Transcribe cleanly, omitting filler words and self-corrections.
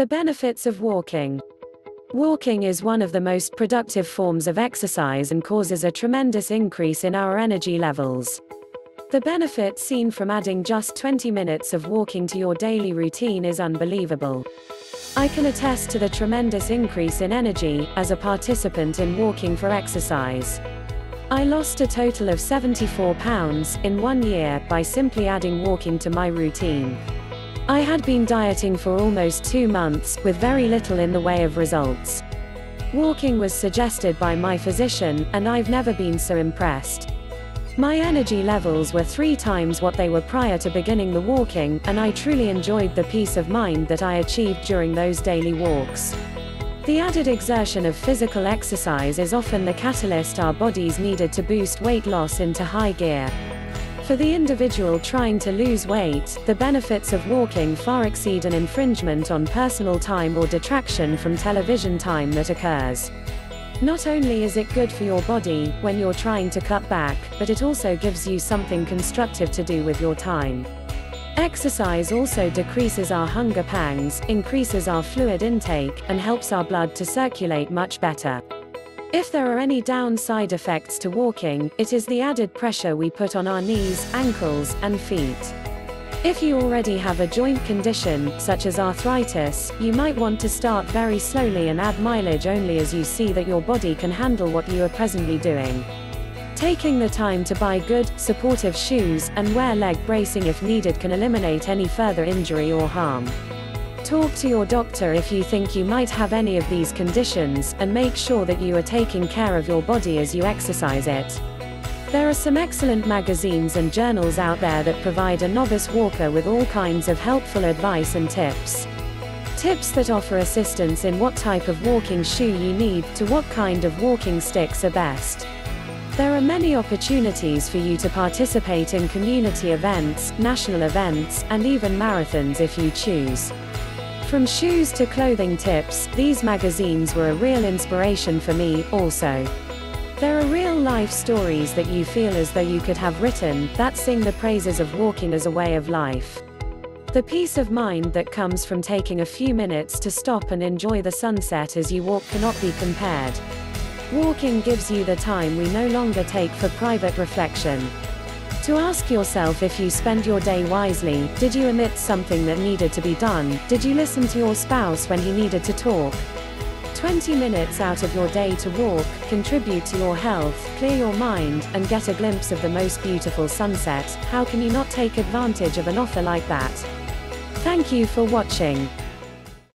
The benefits of walking. Walking is one of the most productive forms of exercise and causes a tremendous increase in our energy levels. The benefit seen from adding just 20 minutes of walking to your daily routine is unbelievable. I can attest to the tremendous increase in energy as a participant in walking for exercise. I lost a total of 74 pounds in 1 year by simply adding walking to my routine. I had been dieting for almost 2 months, with very little in the way of results. Walking was suggested by my physician, and I've never been so impressed. My energy levels were 3 times what they were prior to beginning the walking, and I truly enjoyed the peace of mind that I achieved during those daily walks. The added exertion of physical exercise is often the catalyst our bodies needed to boost weight loss into high gear. For the individual trying to lose weight, the benefits of walking far exceed an infringement on personal time or detraction from television time that occurs. Not only is it good for your body when you're trying to cut back, but it also gives you something constructive to do with your time. Exercise also decreases our hunger pangs, increases our fluid intake, and helps our blood to circulate much better. If there are any downside effects to walking, it is the added pressure we put on our knees, ankles, and feet. If you already have a joint condition, such as arthritis, you might want to start very slowly and add mileage only as you see that your body can handle what you are presently doing. Taking the time to buy good, supportive shoes, and wear leg bracing if needed can eliminate any further injury or harm. Talk to your doctor if you think you might have any of these conditions, and make sure that you are taking care of your body as you exercise it. There are some excellent magazines and journals out there that provide a novice walker with all kinds of helpful advice and tips. Tips that offer assistance in what type of walking shoe you need, to what kind of walking sticks are best. There are many opportunities for you to participate in community events, national events, and even marathons if you choose. From shoes to clothing tips, these magazines were a real inspiration for me, also. There are real-life stories that you feel as though you could have written, that sing the praises of walking as a way of life. The peace of mind that comes from taking a few minutes to stop and enjoy the sunset as you walk cannot be compared. Walking gives you the time we no longer take for private reflection. To ask yourself if you spend your day wisely, did you omit something that needed to be done, did you listen to your spouse when he needed to talk? 20 minutes out of your day to walk, contribute to your health, clear your mind, and get a glimpse of the most beautiful sunset. How can you not take advantage of an offer like that? Thank you for watching.